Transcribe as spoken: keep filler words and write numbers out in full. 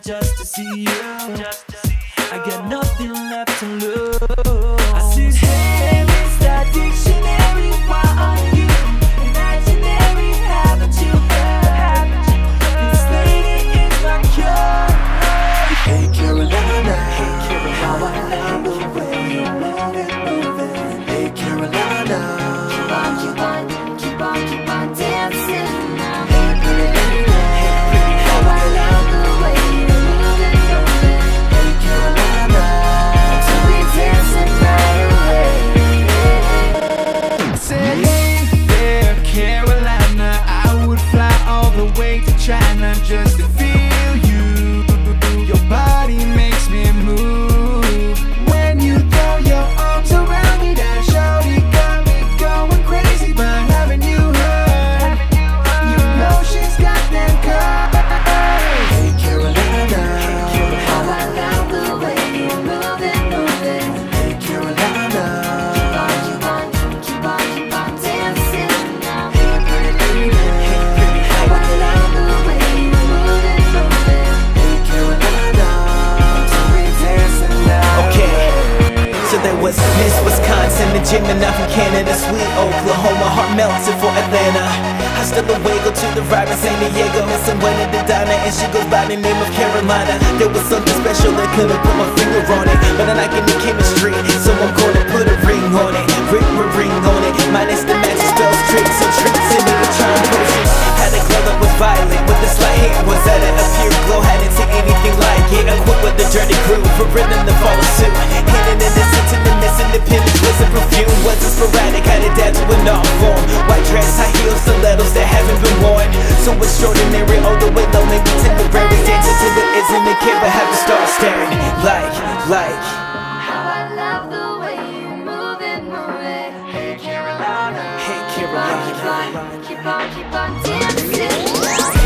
just to see you. Just to see you. I got nothing left to lose. I said, hey, Mister Dictionary, why are you imaginary? Haven't you heard? This lady is my cure. Hey, Carolina, hey, Carolina, I know where you're moving, moving. Hey, Carolina, keep on, keep on, keep on, keep on dancing. Hey, Carolina. China just to feel you. Your body makes me move. When you throw your arms around me, that shorty got me going crazy. But haven't you heard? You know she's got them curves. Hey Carolina, I love the way you move it, move it. Hey Carolina, keep on, keep on, keep on, keep on dancing now. Hey Carolina. Was Miss Wisconsin, the gym, and I'm from Canada. Sweet Oklahoma, heart melted for Atlanta. I still a wiggle to the ride in San Diego. And someone at the diner, and she goes by the name of Carolina. There was something special, I couldn't put my finger on it, but I like it in chemistry, so I'm gonna put a ring on it. Ring, ring, ring on it. Minus the magic spells, tricks, and tricks, and electron potions. Had a glow that was violet, with the slight hint was at it. A pure glow, hadn't seen anything like it. I'm quick with the dirty groove, for rhythm to follow suit. Hidden in the sentiment. Missing the pins, blizzard perfume wasn't sporadic, had it down to an art form. White dress, high heels, stilettos that haven't been worn. So extraordinary, all the way lonely, contemporary. Dancing to the isn't a kid, but have to start staring. Like, like how I love the way you move it, move it. Hey Carolina, hey Carolina, keep on, keep on, keep on dancing.